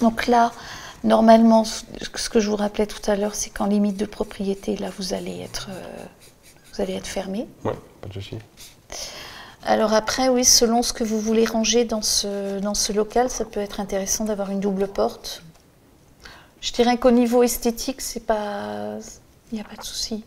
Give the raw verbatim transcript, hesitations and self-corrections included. Donc là, normalement, ce que je vous rappelais tout à l'heure, c'est qu'en limite de propriété, là, vous allez être, euh, vous allez être fermé. Oui, pas de souci. Alors après, oui, selon ce que vous voulez ranger dans ce, dans ce local, ça peut être intéressant d'avoir une double porte. Je dirais qu'au niveau esthétique, c'est pas, il n'y a pas de souci.